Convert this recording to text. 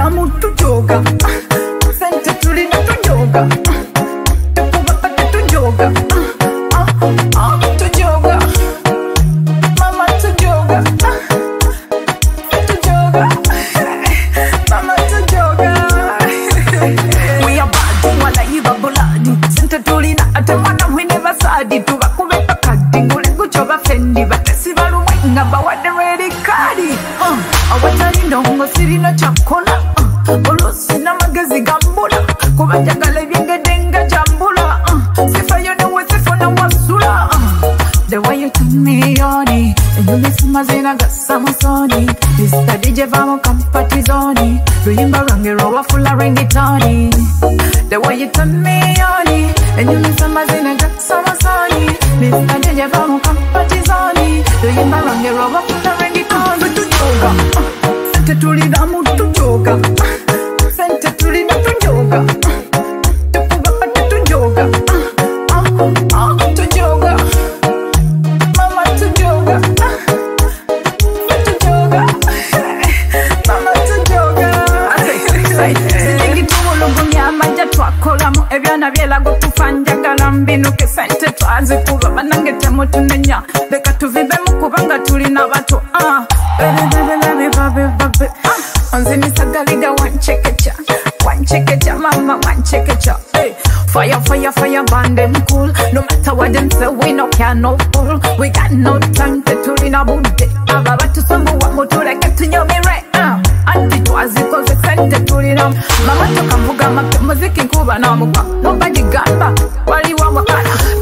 damu tujoga, sente tulina tujoga, tukubata tujoga, tujoga, mama tujoga, tujoga, mama tujoga. We are bad, walaiba boladi, sente tulina atemana whenever sadi, tugakumeka kadi, ngulengu choba fendi, batesi baluwenga bawade ready kadi. Awatari ndongo siri na chakona, ulusi na magazi gambula, kubajagala vyenge denga jambula, sifa yone wesifa na wasula. The way you turn me yoni, enyume suma zina gasa musoni, Mr. DJ vamo kampati zoni, luyimba rangi rowa fula ringitoni. The way you turn me yoni, enyume suma zina gasa musoni, Mr. DJ vamo kampati zoni, luyimba rangi rowa fula ringitoni. Sente tulina tujoga, sente tulina tujoga, tukubata tujoga, tujoga, mama tujoga, tujoga, mama tujoga. Silingi tumulungunya manja twakolamu ebyana byelago tufanjagala mbinuke sente twazikuba banange temutunenya leka tuvibemu kubanga tulina bato. Mama, one check it up. Hey, fire, fire, fire, band them cool. No matter what them say, we no care no fool. We got no time to turn in a bunde. Ababa to some what more to like it to your mirror. And it was equal to send the turn in up. Mama took a mugama, music in Cuba, no mugba. Nobody got back. What do you want?